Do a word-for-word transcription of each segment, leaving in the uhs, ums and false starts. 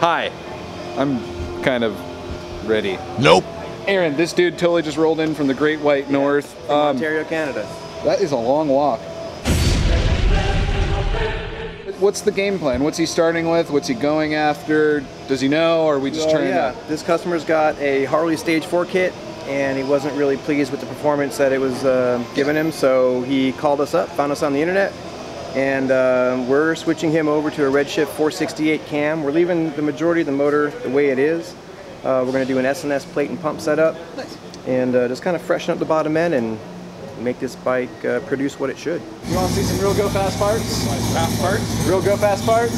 Hi. I'm kind of ready. Nope. Aaron, this dude totally just rolled in from the Great White yeah, North. From um, Ontario, Canada. That is a long walk. What's the game plan? What's he starting with? What's he going after? Does he know, or are we just well, trying yeah. to... This customer's got a Harley Stage four kit, and he wasn't really pleased with the performance that it was uh, giving him, so he called us up, found us on the internet, and uh, we're switching him over to a Redshift four sixty-eight cam. We're leaving the majority of the motor the way it is. Uh, we're going to do an S and S plate and pump setup, nice. and uh, just kind of freshen up the bottom end and make this bike uh, produce what it should. You want to see some real go fast parts? Fast parts? Real go fast parts?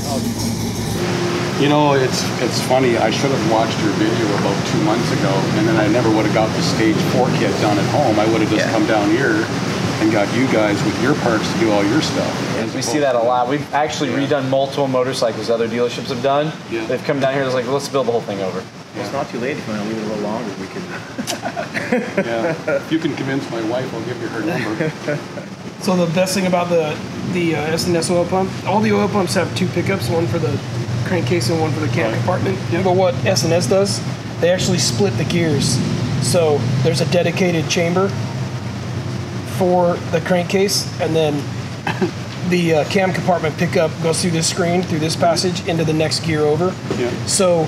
You know, it's it's funny. I should have watched your video about two months ago, and then I never would have got the Stage four kit done at home. I would have just yeah. come down here and got you guys with your parts to do all your stuff. Yeah, we see that a lot. We've actually yeah. redone multiple motorcycles other dealerships have done. Yeah. They've come down here and it's like, well, let's build the whole thing over. Yeah. It's not too late. If you want to leave it a little longer, we could. yeah. If you can convince my wife, I'll give you her number. So the best thing about the, the uh, S and S oil pump, all the oil pumps have two pickups, one for the crankcase and one for the cam right. compartment. Yep. But what S and S does, they actually split the gears. So there's a dedicated chamber for the crankcase, and then the uh, cam compartment pickup goes through this screen, through this passage, into the next gear over. Yeah. So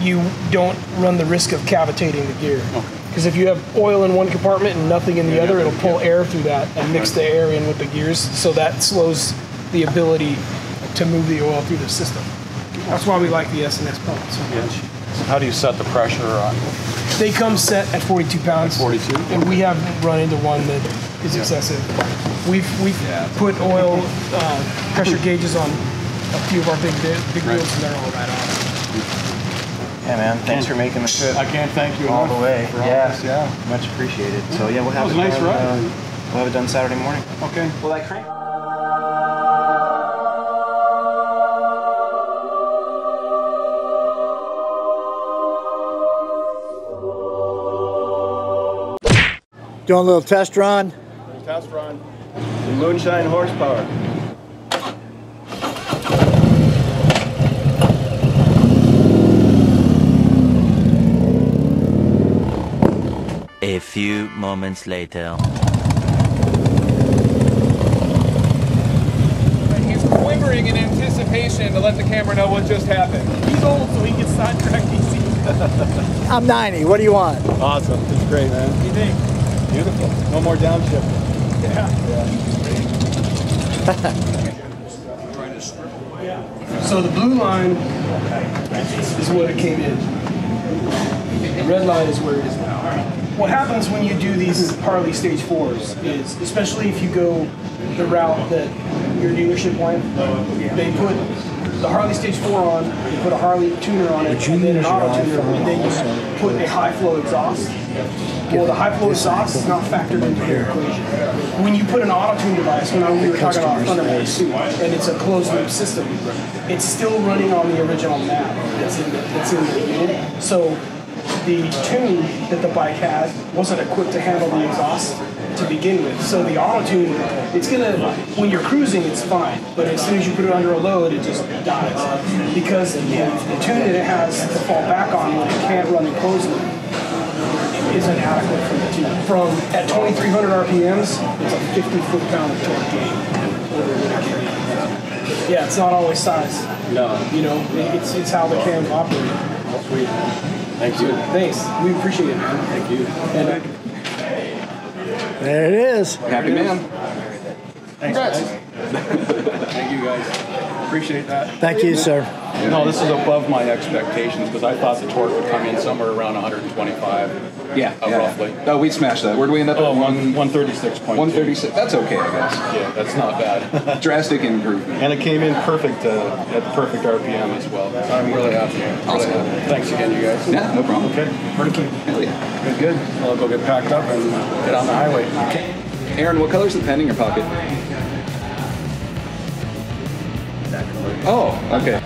you don't run the risk of cavitating the gear. Because okay. if you have oil in one compartment and nothing in the yeah, other, yeah, it'll pull yeah. air through that and mix right. the air in with the gears. So that slows the ability to move the oil through the system. That's why we like the S and S pump so much. Yeah. How do you set the pressure on? They come set at forty-two pounds. At forty-two? And we haven't run into one that is yeah. excessive. We've, we've yeah. put oil uh, pressure gauges on a few of our big big wheels, and they're all right on. Yeah, man. Thanks for making the trip. I can't thank you all the way. For all yeah. This, yeah. Much appreciated. So, yeah, we'll have it, it nice done, uh, we'll have it done Saturday morning. Okay. Well, that crank. Doing a little test run. Little test run. Some moonshine horsepower. A few moments later. He's quivering in anticipation to let the camera know what just happened. He's old, so he can sidetrack D C. I'm ninety. What do you want? Awesome. It's great, man. What do you think? Beautiful. No more downshifting. Yeah. yeah. So the blue line is what it came in. The red line is where it is now. What happens when you do these Harley Stage fours is, especially if you go the route that your dealership went, they put the Harley Stage four on, you put a Harley tuner on it, and then an auto tuner, and then you put a high flow exhaust. Well, the high flow exhaust is not factored into their equation. When you put an auto-tune device, when I, we were talking about Thunderbird two, and it's a closed-loop system, it's still running on the original map that's in the, that's in the unit. So the tune that the bike had wasn't equipped to handle the exhaust to begin with. So the auto-tune, it's gonna, when you're cruising, it's fine, but as soon as you put it under a load, it just dies. Because the, the tune that it has to fall back on when it can't run the closed-loop isn't adequate for the tune. From at twenty-three hundred R P Ms, it's a fifty foot pound of torque gain. Yeah, it's not always size. No. You know, it's it's how the cam operates. That's sweet. Thank you. Thanks. We appreciate it, man. Thank you. And there it is. Happy man. Congrats. Thank you guys. Appreciate that. Thank you, sir. No, this is above my expectations because I thought the torque would come in somewhere around one hundred twenty-five. Yeah, uh, yeah, roughly. No, we'd smash that. Where do we end up? Oh, one thirty-six point two. one thirty-six. That's okay, I guess. Yeah, that's not bad. Drastic improvement. And it came in perfect uh, at the perfect R P M as well. I'm really happy. Awesome. Thanks again, you guys. Yeah, no problem. Okay. Thank you. Hell yeah. Good, good. Well, I'll go get packed up and get on the highway. Okay. Aaron, what color's the pen in your pocket? Oh, okay.